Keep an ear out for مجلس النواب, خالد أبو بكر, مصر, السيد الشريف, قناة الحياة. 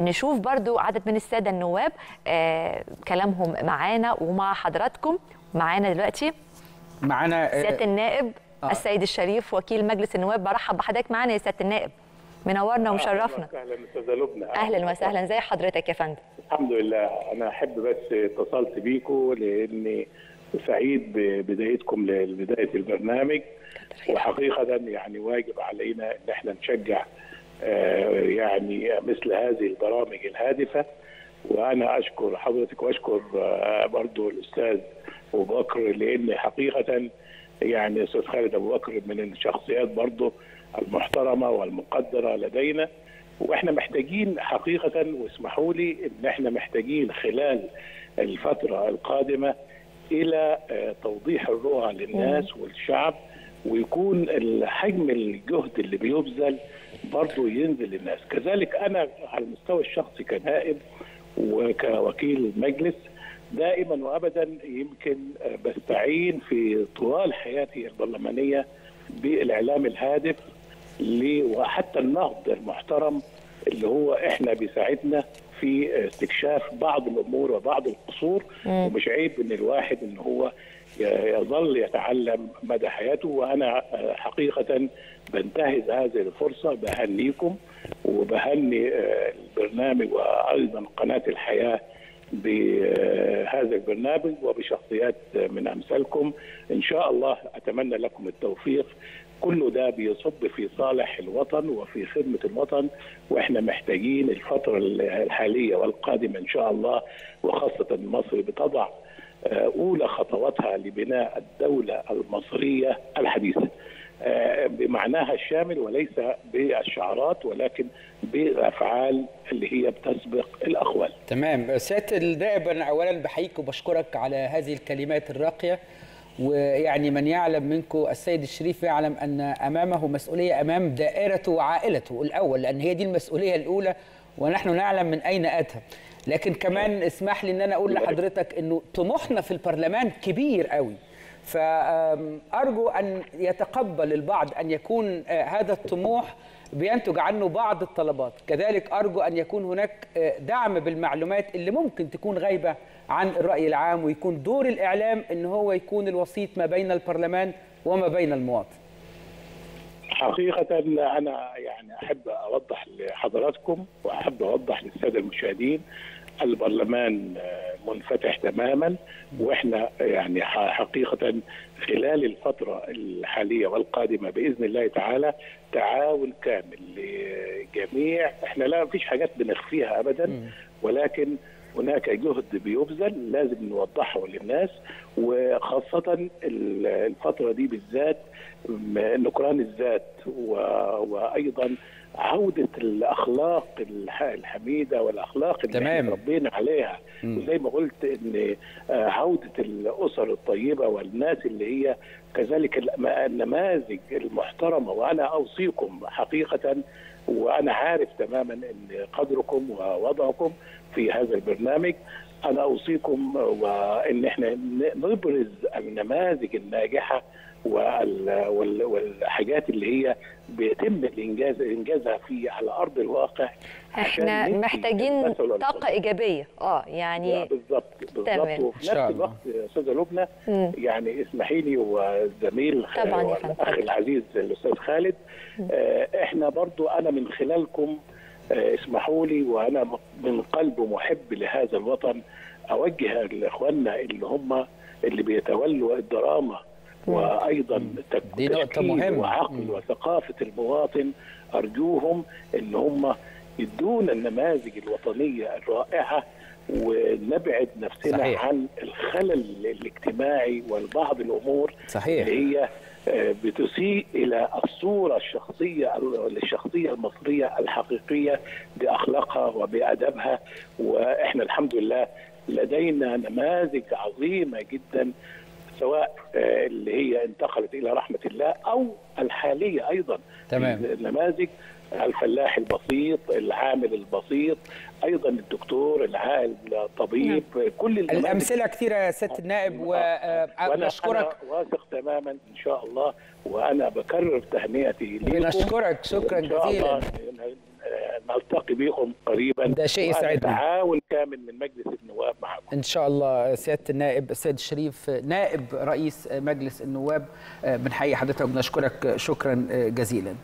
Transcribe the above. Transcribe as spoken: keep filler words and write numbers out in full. نشوف برضو عدد من السادة النواب كلامهم معانا ومع حضراتكم. معانا دلوقتي معانا سيادة النائب آه. السيد الشريف وكيل مجلس النواب. برحب بحضرتك معانا يا سيادة النائب، منورنا ومشرفنا. اهلا وسهلا لبنى. اهلا وسهلا، ازي حضرتك يا فندم؟ الحمد لله. انا احب بس اتصلت بيكم لاني سعيد ببدايتكم لبدايه البرنامج، وحقيقه يعني واجب علينا ان احنا نشجع يعني مثل هذه البرامج الهادفه. وانا اشكر حضرتك واشكر برضو الاستاذ ابو بكر، لان حقيقه يعني الاستاذ خالد ابو بكر من الشخصيات برضو المحترمه والمقدره لدينا، واحنا محتاجين حقيقه، واسمحوا لي ان احنا محتاجين خلال الفتره القادمه الى توضيح الرؤى للناس والشعب، ويكون حجم الجهد اللي بيبذل برضه ينزل للناس. كذلك انا على المستوى الشخصي كنائب وكوكيل مجلس دائما وابدا يمكن بستعين في طوال حياتي البرلمانيه بالاعلام الهادف وحتى النهض المحترم اللي هو احنا بيساعدنا في استكشاف بعض الامور وبعض القصور، ومش عيب ان الواحد ان هو يظل يتعلم مدى حياته. وانا حقيقه بنتهز هذه الفرصه، بهنيكم وبهني البرنامج وايضا قناه الحياه بهذا البرنامج وبشخصيات من امثالكم. ان شاء الله اتمنى لكم التوفيق. كله ده بيصب في صالح الوطن وفي خدمة الوطن، واحنا محتاجين الفترة الحالية والقادمة ان شاء الله، وخاصة مصر بتضع اولى خطواتها لبناء الدولة المصرية الحديثة بمعناها الشامل، وليس بالشعارات ولكن بالافعال اللي هي بتسبق الاقوال. تمام سيادة النائب، انا اولا بحييك وبشكرك على هذه الكلمات الراقية. ويعني من يعلم منكم السيد الشريف يعلم أن أمامه مسؤولية أمام دائرته وعائلته الأول، لأن هي دي المسؤولية الأولى ونحن نعلم من أين أتى. لكن كمان اسمح لي أن أنا أقول لحضرتك أنه طموحنا في البرلمان كبير قوي، فأرجو أن يتقبل البعض أن يكون هذا الطموح بينتج عنه بعض الطلبات. كذلك أرجو أن يكون هناك دعم بالمعلومات اللي ممكن تكون غايبة عن الرأي العام، ويكون دور الإعلام أن هو يكون الوسيط ما بين البرلمان وما بين المواطن. حقيقة أنا يعني أحب أوضح لحضراتكم وأحب أوضح للسادة المشاهدين، البرلمان منفتح تماما، واحنا يعني حقيقة خلال الفترة الحالية والقادمة بإذن الله تعالى تعاون كامل لجميع، احنا لا فيش حاجات بنخفيها أبدا، ولكن هناك جهد بيبذل لازم نوضحه للناس، وخاصة الفترة دي بالذات نكران الذات وأيضا عودة الأخلاق الحميدة والأخلاق اللي احنا ربينا عليها، وزي ما قلت إن عودة الأسر الطيبة والناس اللي هي كذلك النماذج المحترمة. وأنا أوصيكم حقيقة، وأنا عارف تماما إن قدركم ووضعكم في هذا البرنامج، أنا أوصيكم وإن احنا نبرز النماذج الناجحة والحاجات اللي هي بيتم الانجاز انجازها في على ارض الواقع. احنا محتاجين طاقه ايجابيه. اه يعني بالظبط بالظبط. وفي نفس الوقت يا استاذه لبنى يعني اسمحي لي والزميل الاخ العزيز الاستاذ خالد، آه احنا برضو انا من خلالكم آه اسمحوا لي، وانا من قلب محب لهذا الوطن، اوجه لاخواننا اللي هم اللي بيتولوا الدراما وايضا تفكير وعقل وثقافه المواطن، ارجوهم ان هم يدون النماذج الوطنيه الرائعه، ونبعد نفسنا صحيح. عن الخلل الاجتماعي والبعض الامور صحيح. اللي هي بتسيء الى الصوره الشخصيه الشخصيه المصريه الحقيقيه باخلاقها وبادبها. واحنا الحمد لله لدينا نماذج عظيمه جدا، سواء اللي هي انتقلت إلى رحمة الله أو الحالية أيضا. تمام. النماذج الفلاح البسيط، العامل البسيط، أيضا الدكتور، العائل، الطبيب، كل الأمثلة كثيرة يا سيادة النائب. ونشكرك. أنا واثق تماما إن شاء الله، وأنا بكرر تهنئتي لكم. بنشكرك شكرا جزيلا. نلتقي بهم قريبا. ده شيء يسعدنا. تعاون كامل من مجلس النواب معهم ان شاء الله. سياده النائب السيد الشريف نائب رئيس مجلس النواب، بنحيي حضرتك وبنشكرك شكرا جزيلا.